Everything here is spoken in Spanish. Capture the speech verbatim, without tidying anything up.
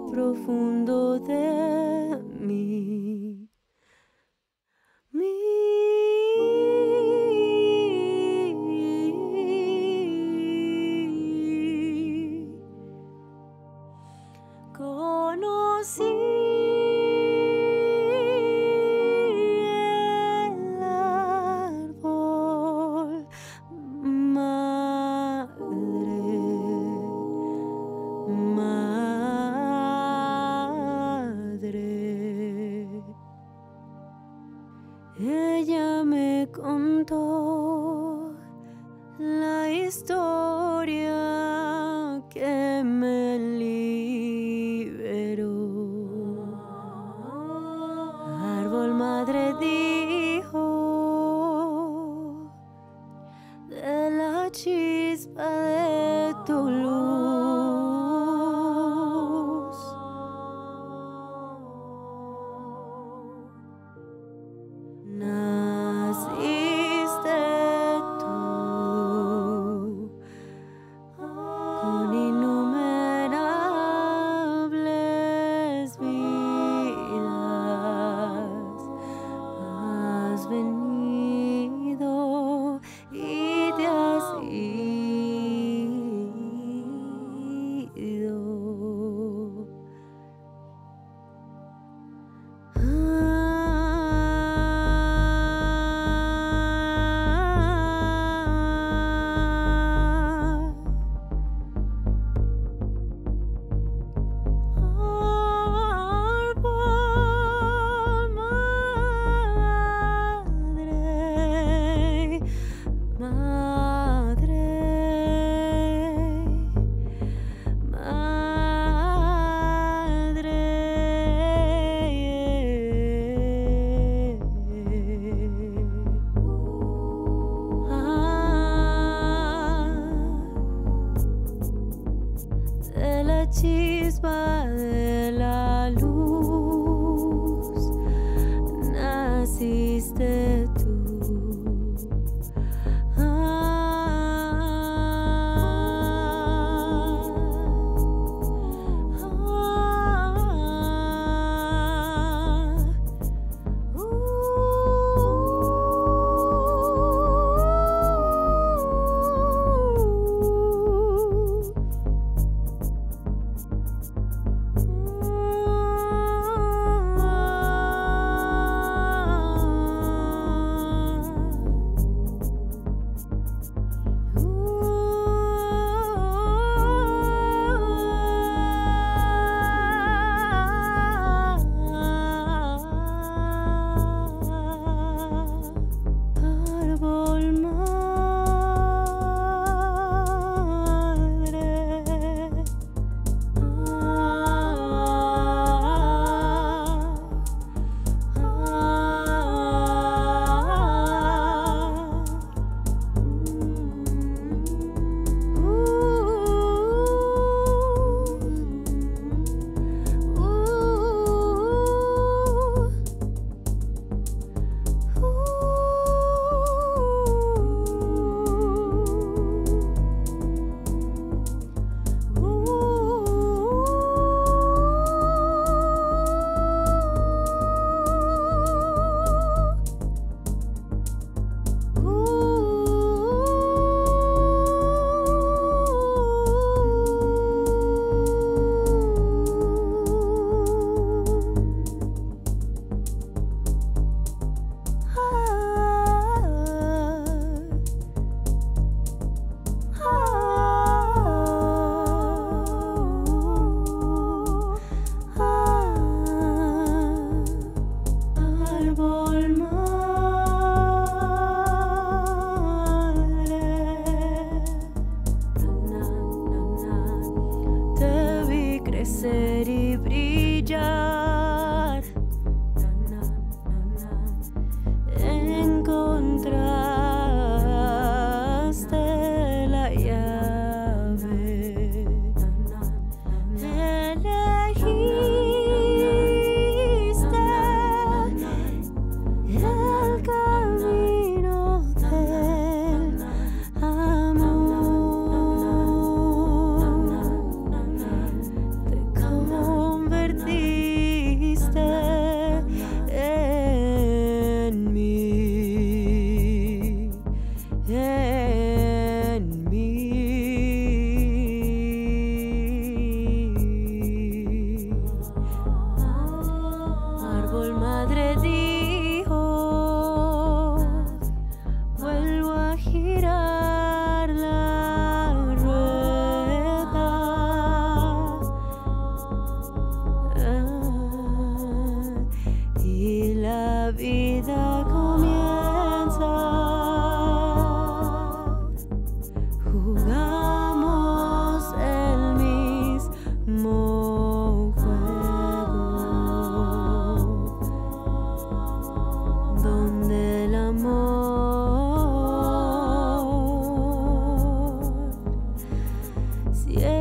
lo profundo de mí. Ella me contó la historia que me liberó. Arbol Madre dijo de la chispa de tu luz. Naciste tú con innumerables vidas, has venido y te has ido. Chispa de la luz, naciste tú. Ah, ah, ah, uh, uh, uh. Si